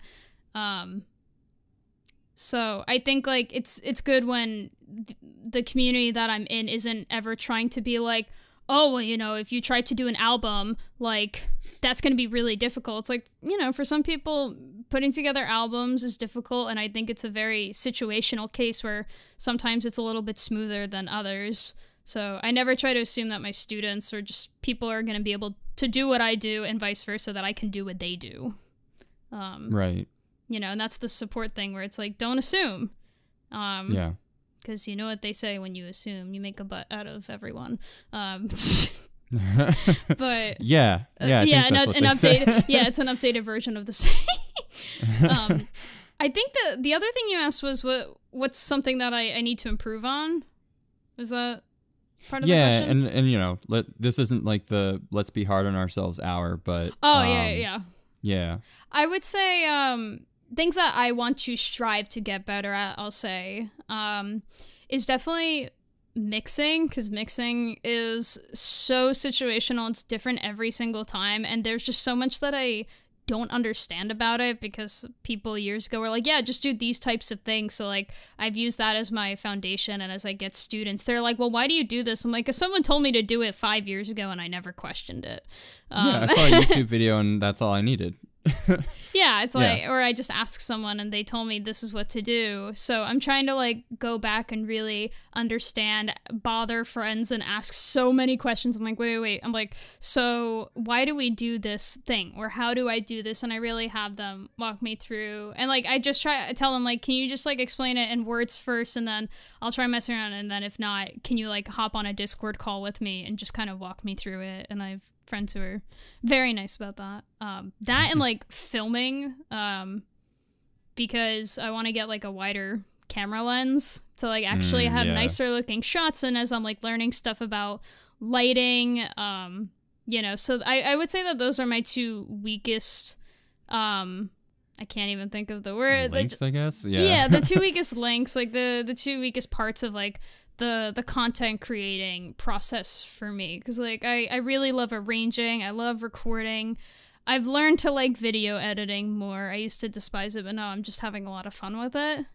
So I think like it's good when the community that I'm in isn't ever trying to be like, oh, well, you know, if you try to do an album, like that's going to be really difficult. It's like, you know, for some people putting together albums is difficult. And I think it's a very situational case where sometimes it's a little bit smoother than others. So I never try to assume that my students or just people are going to be able to do what I do and vice versa, that I can do what they do. Right. You know, and that's the support thing where it's like, don't assume. Yeah. Because you know what they say, when you assume, you make a butt out of everyone. But yeah, yeah, it's an updated version of the same. I think the other thing you asked was what's something that I need to improve on. Was that part of the question? Yeah, and you know, this isn't like the let's be hard on ourselves hour, but yeah. I would say things that I want to strive to get better at, I'll say, is definitely mixing, because mixing is so situational. It's different every single time, and there's just so much that I don't understand about it, because people years ago were like, yeah, just do these types of things. So like, I've used that as my foundation, and as I get students, they're like, well, why do you do this? I'm like, because someone told me to do it 5 years ago and I never questioned it. Yeah, I saw a YouTube video and that's all I needed. Yeah, it's like, yeah. Or I just ask someone and they told me this is what to do. So I'm trying to like go back and really understand, bother friends and ask so many questions. I'm like, wait. I'm like, so why do we do this thing? Or how do I do this? And I really have them walk me through. And like, I just try to tell them like, can you just like explain it in words first? And then I'll try messing around. And then if not, can you like hop on a Discord call with me and just kind of walk me through it? And I've friends who are very nice about that. That and like filming, because I want to get like a wider camera lens to like actually have nicer looking shots. And as I'm like learning stuff about lighting, you know, so I would say that those are my two weakest, I can't even think of the word. Links, I guess. Yeah. Yeah, the two weakest links, like the two weakest parts of like the content creating process for me, because like I really love arranging, I love recording. I've learned to like video editing more. I used to despise it, but now I'm just having a lot of fun with it.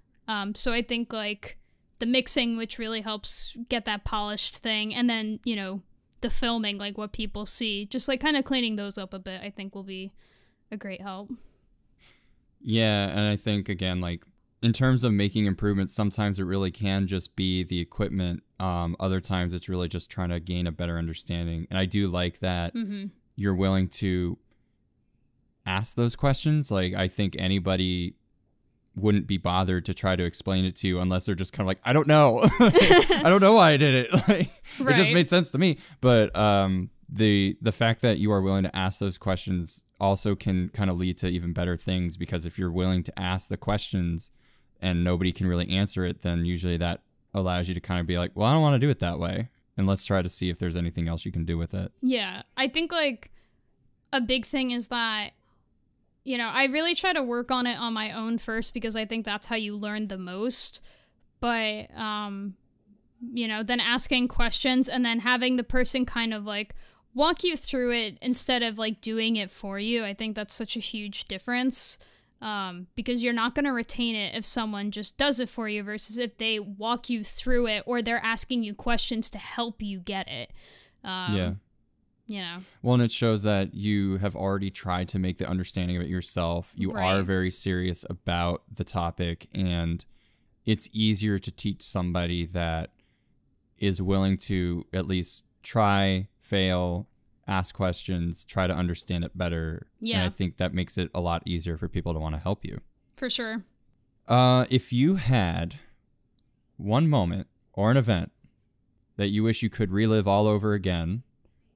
So I think like the mixing, which really helps get that polished thing, and then, you know, the filming, like what people see, just like kind of cleaning those up a bit, I think will be a great help. Yeah, and I think again, like in terms of making improvements, sometimes it really can just be the equipment. Other times it's really just trying to gain a better understanding. And I do like that you're willing to ask those questions. Like, I think anybody wouldn't be bothered to try to explain it to you unless they're just kind of like, I don't know. I don't know why I did it. Like, right. It just made sense to me. But the fact that you are willing to ask those questions also can kind of lead to even better things, because if you're willing to ask the questions and nobody can really answer it, then usually that allows you to kind of be like, well, I don't want to do it that way, and let's try to see if there's anything else you can do with it. Yeah, I think like a big thing is that, you know, I really try to work on it on my own first, because I think that's how you learn the most. But, you know, then asking questions and then having the person kind of like walk you through it instead of like doing it for you, I think that's such a huge difference. Because you're not going to retain it if someone just does it for you versus if they walk you through it or they're asking you questions to help you get it. Yeah. You know. Well, and it shows that you have already tried to make the understanding of it yourself. You are very serious about the topic, and it's easier to teach somebody that is willing to at least try, fail, ask questions, try to understand it better. Yeah. And I think that makes it a lot easier for people to want to help you. For sure. If you had one moment or an event that you wish you could relive all over again,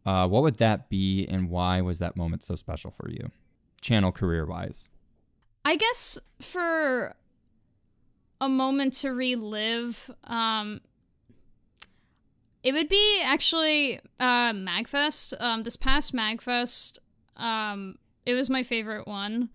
what would that be, and why was that moment so special for you? Channel career-wise. I guess for a moment to relive, it would be actually MAGFest. This past MAGFest, it was my favorite one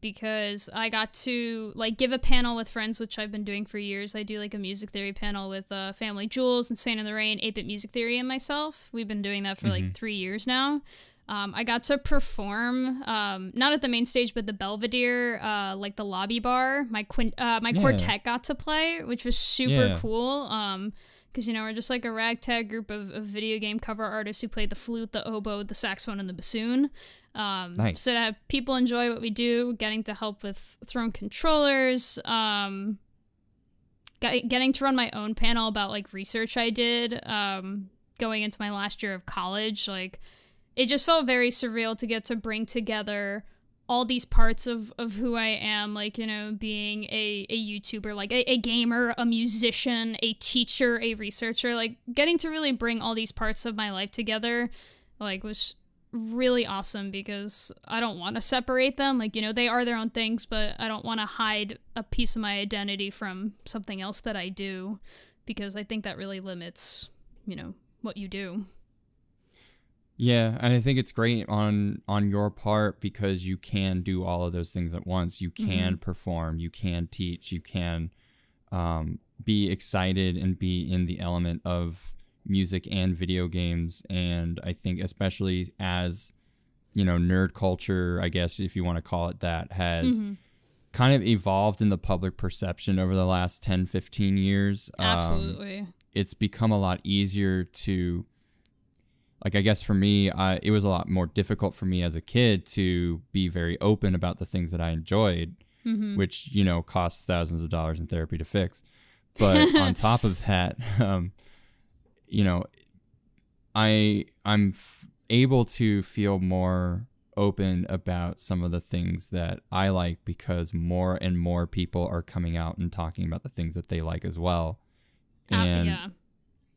because I got to like give a panel with friends, which I've been doing for years. I do like a music theory panel with family Jules, Insane in the Rain, 8-Bit Music Theory, and myself. We've been doing that for like 3 years now. I got to perform, not at the main stage, but the Belvedere, like the lobby bar. My quartet got to play, which was super cool. Because, you know, we're just like a ragtag group of video game cover artists who play the flute, the oboe, the saxophone, and the bassoon. Nice. So to have people enjoy what we do, getting to help with Throne controllers, getting to run my own panel about like research I did going into my last year of college. Like, it just felt very surreal to get to bring together all these parts of who I am, like, you know, being a YouTuber, like a gamer, a musician, a teacher, a researcher, like getting to really bring all these parts of my life together, like, was really awesome, because I don't want to separate them. Like, you know, they are their own things, but I don't want to hide a piece of my identity from something else that I do, because I think that really limits, you know, what you do. Yeah, and I think it's great on your part, because you can do all of those things at once. You can perform, you can teach, you can be excited and be in the element of music and video games. And I think especially as, you know, nerd culture, I guess if you want to call it that, has kind of evolved in the public perception over the last 10, 15 years. Absolutely. It's become a lot easier to, like, I guess for me, it was a lot more difficult for me as a kid to be very open about the things that I enjoyed, which, you know, costs thousands of dollars in therapy to fix. But on top of that, you know, I'm able to feel more open about some of the things that I like because more and more people are coming out and talking about the things that they like as well. And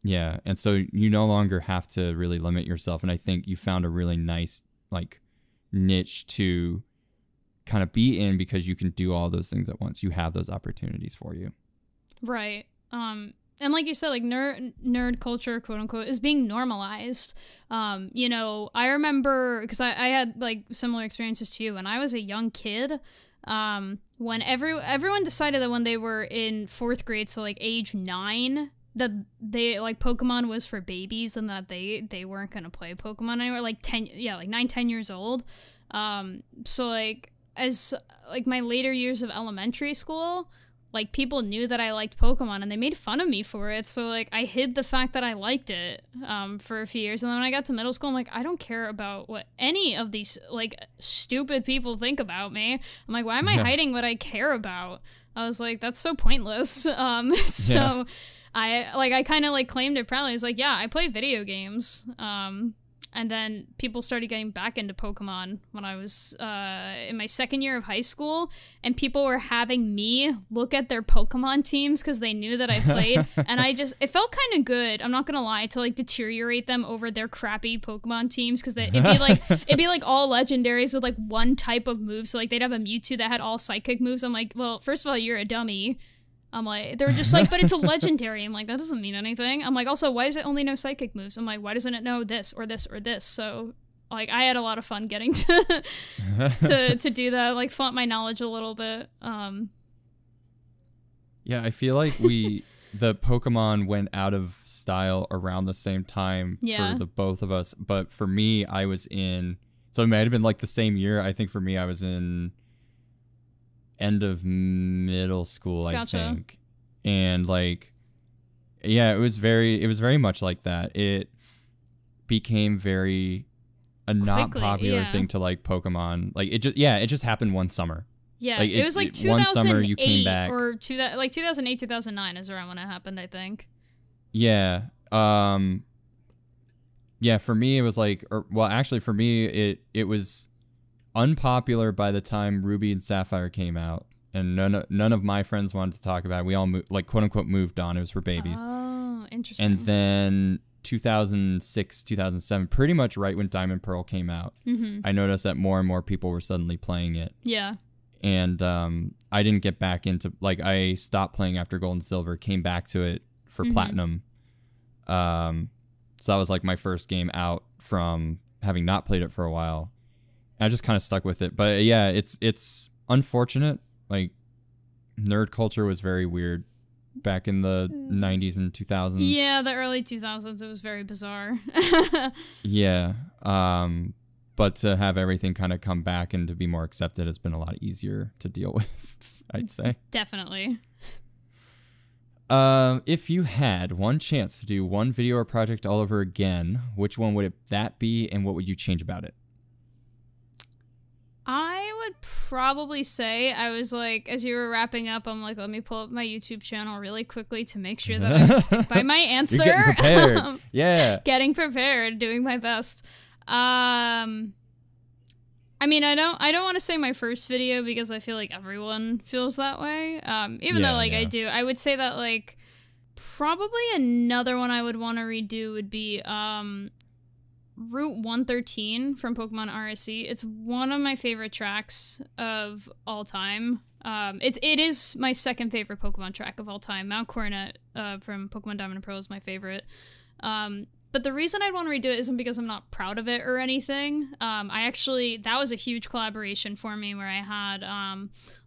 yeah, and so you no longer have to really limit yourself. And I think you found a really nice, like, niche to kind of be in because you can do all those things at once. You have those opportunities for you. Right. And like you said, like, nerd culture, quote unquote, is being normalized. You know, I remember, because I had, like, similar experiences to you when I was a young kid. When everyone decided that when they were in 4th grade, so like age 9, that they, like, Pokemon was for babies and that they weren't gonna play Pokemon anymore. Like 9, 10 years old. So like as like my later years of elementary school, like, people knew that I liked Pokemon, and they made fun of me for it, so, like, I hid the fact that I liked it for a few years, and then when I got to middle school, I'm like, I don't care about what any of these, like, stupid people think about me. I'm like, why am I hiding what I care about? I was like, that's so pointless. So, I kind of, like, claimed it proudly. I was like, yeah, I play video games. And then people started getting back into Pokemon when I was in my 2nd year of high school. And people were having me look at their Pokemon teams because they knew that I played. And I just, it felt kind of good, I'm not going to lie, to, like, deteriorate them over their crappy Pokemon teams. Because it'd be like all legendaries with, like, one type of move. So, like, they'd have a Mewtwo that had all psychic moves. I'm like, well, first of all, you're a dummy. I'm like, they're just like, but it's a legendary. I'm like, that doesn't mean anything. I'm like, also, why does it only know psychic moves? I'm like, why doesn't it know this or this or this? So, like, I had a lot of fun getting to to do that, like, flaunt my knowledge a little bit. Yeah, I feel like the Pokemon went out of style around the same time for the both of us. But for me, I was in, so it might have been like the same year. I think for me, I was in end of middle school, I think, and, like, yeah, it was very much like that. It became very not popular thing to like Pokemon. Like, it just happened one summer. Yeah, like, it was like 2008 one summer you came back, or to that, like, 2008, 2009 is around when it happened, I think. Yeah, yeah. For me, it was like, well, actually, for me, it was unpopular by the time Ruby and Sapphire came out, and none of my friends wanted to talk about it. We all moved, like, quote unquote moved on. It was for babies. Oh, interesting. And then 2006, 2007, pretty much right when Diamond Pearl came out, I noticed that more and more people were suddenly playing it. Yeah. And I didn't get back into, like, I stopped playing after Gold and Silver, came back to it for Platinum. So that was, like, my first game out from having not played it for a while. I just kind of stuck with it. But yeah, it's unfortunate. Like, nerd culture was very weird back in the 90s and 2000s. Yeah, the early 2000s, it was very bizarre. Yeah. But to have everything kind of come back and to be more accepted has been a lot easier to deal with, I'd say. Definitely. If you had one chance to do one video or project all over again, which one would that be, and what would you change about it? I would probably say, I was like, as you were wrapping up, I'm like, let me pull up my YouTube channel really quickly to make sure that I can stick by my answer. You're getting prepared. Yeah. Getting prepared, doing my best. I mean, I don't want to say my first video because I feel like everyone feels that way. Even though, like, I do, I would say that, like, probably another one I would want to redo would be, Route 113 from Pokemon RSC. It's one of my favorite tracks of all time. It is my 2nd favorite Pokemon track of all time. Mount Coronet from Pokemon Diamond and Pearl is my favorite. But the reason I'd want to redo it isn't because I'm not proud of it or anything. That was a huge collaboration for me where I had,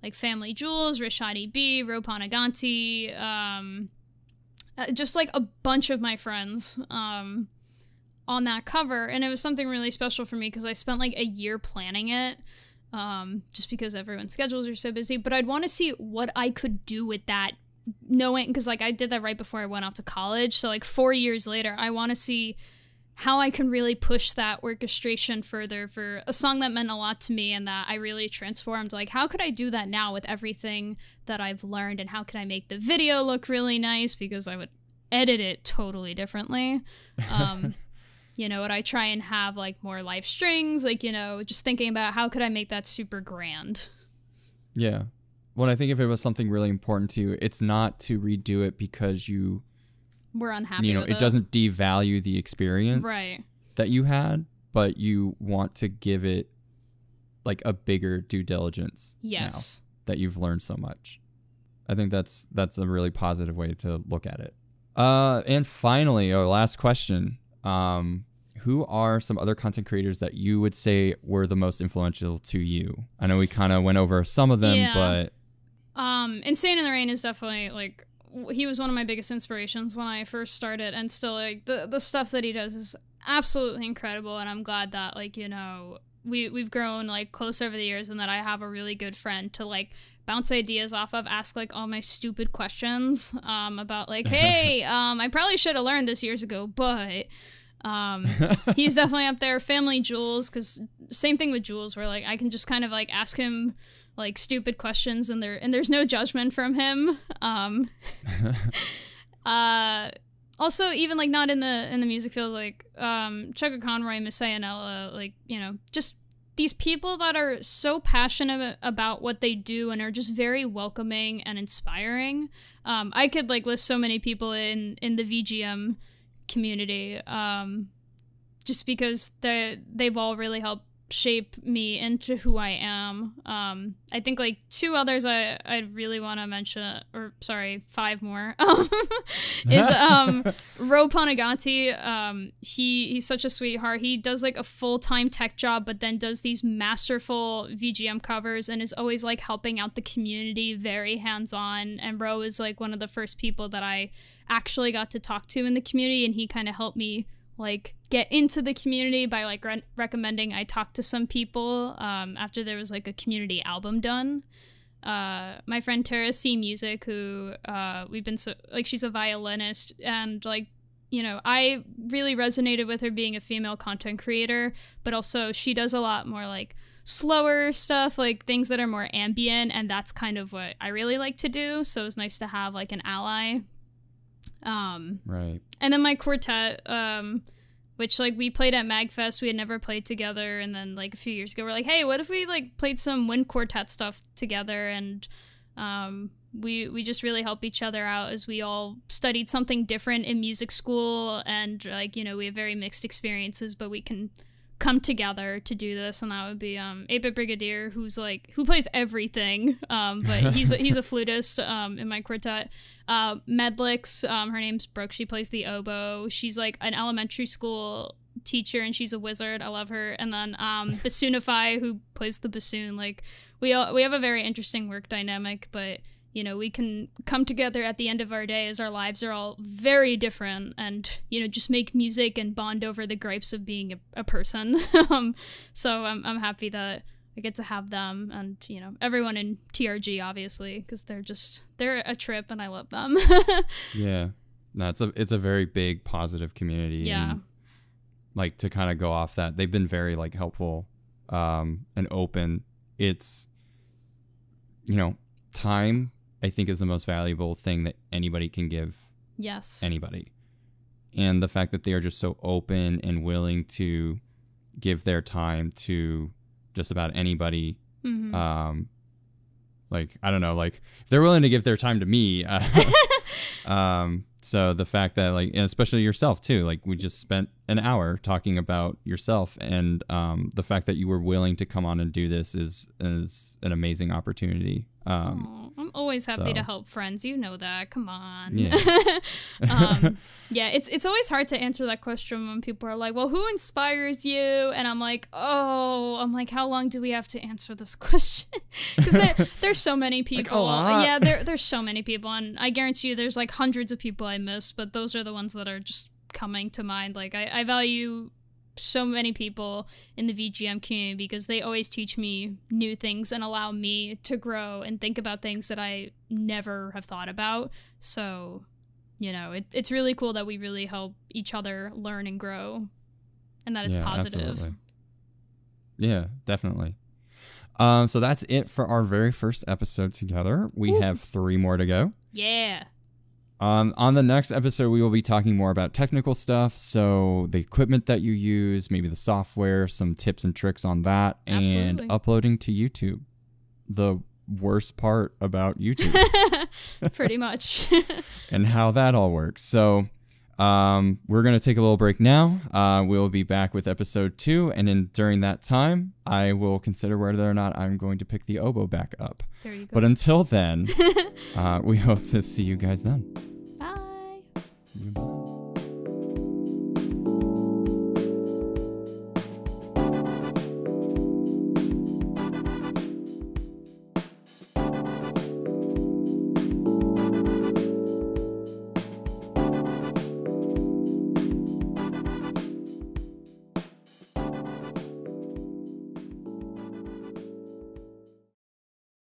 like, Family Jules, Rashadi B, Ro Panaganti, just, like, a bunch of my friends, on that cover. And it was something really special for me because I spent, like, a year planning it, just because everyone's schedules are so busy. But I'd want to see what I could do with that, knowing, because like I did that right before I went off to college, so like 4 years later I want to see how I can really push that orchestration further for a song that meant a lot to me and that I really transformed. Like, how could I do that now with everything that I've learned, and how could I make the video look really nice, because I would edit it totally differently. You know, would I try and have like more live strings, like, you know, just thinking about how could I make that super grand. Yeah. Well, I think if it was something really important to you, it's not to redo it because you were unhappy. You know, with it doesn't devalue the experience that you had, but you want to give it like a bigger due diligence. Yes, now that you've learned so much. I think that's a really positive way to look at it. And finally, our last question: who are some other content creators that you would say were the most influential to you? I know we kind of went over some of them, but. Insane in the Rain is definitely, like, he was one of my biggest inspirations when I first started, and still, like, the stuff that he does is absolutely incredible, and I'm glad that, like, you know, we've grown, like, close over the years, and that I have a really good friend to, like, bounce ideas off of, ask, like, all my stupid questions about, like, hey, I probably should have learned this years ago, but... he's definitely up there. Family Jules, because same thing with Jules, where like I can just kind of like ask him like stupid questions and there's no judgment from him. Also, even like not in the music field, like Chugga Conroy, Miss Ayanella, like, you know, just these people that are so passionate about what they do and are just very welcoming and inspiring. I could like list so many people in the VGM community, just because they've all really helped shape me into who I am. I think like two others I really want to mention, or sorry, five more, is Ro Panaganti. He's such a sweetheart. He does like a full-time tech job, but then does these masterful VGM covers and is always like helping out the community, very hands-on. And Ro is like one of the first people that I actually got to talk to in the community, and he kind of helped me like get into the community by like recommending I talk to some people after there was like a community album done. My friend Teresi Music, who we've been so like, she's a violinist, and like, you know, I really resonated with her being a female content creator, but also she does a lot more like slower stuff, like things that are more ambient, and that's kind of what I really like to do, so it's nice to have like an ally. Right. And then my quartet, which like we played at MAGFest, we had never played together, and then like a few years ago we're like, hey, what if we like played some wind quartet stuff together, and we just really helped each other out as we all studied something different in music school, and like, you know, we have very mixed experiences, but we can come together to do this. And that would be 8-Bit Brigadier, who's like, who plays everything, but he's a flutist in my quartet. Medlix, her name's Brooke, she plays the oboe, she's like an elementary school teacher and she's a wizard, I love her. And then Bassoonify, who plays the bassoon. Like, we have a very interesting work dynamic, but you know, we can come together at the end of our day as our lives are all very different, and, you know, just make music and bond over the gripes of being a person. So I'm happy that I get to have them, and, you know, everyone in TRG, obviously, because they're a trip and I love them. Yeah. No, it's a very big positive community. Yeah. And, like, to kind of go off that, they've been very like helpful and open. It's, you know, time, I think, is the most valuable thing that anybody can give. Yes. Anybody. And the fact that they are just so open and willing to give their time to just about anybody. Mm-hmm. Like, I don't know, like, if they're willing to give their time to me. So the fact that, like, and especially yourself too, like, we just spent an hour talking about yourself, and the fact that you were willing to come on and do this is an amazing opportunity. Aww, I'm always always happy to help friends. You know that. Come on. Yeah. Yeah, it's always hard to answer that question when people are like, well, who inspires you? And I'm like, oh, how long do we have to answer this question? Because there's so many people. Like, yeah, there's so many people. And I guarantee you there's like hundreds of people I miss, but those are the ones that are just coming to mind. Like, I value so many people in the VGM community because they always teach me new things and allow me to grow and think about things that I never have thought about. So, you know, it's really cool that we really help each other learn and grow and that it's positive. Absolutely. Yeah, definitely. So that's it for our very first episode together. We have 3 more to go. Yeah. On the next episode, we will be talking more about technical stuff. So the equipment that you use, maybe the software, some tips and tricks on that, and uploading to YouTube. The worst part about YouTube. Pretty much. And how that all works. So we're going to take a little break now. We'll be back with episode 2. And then during that time, I will consider whether or not I'm going to pick the oboe back up. There you go. But until then, we hope to see you guys then.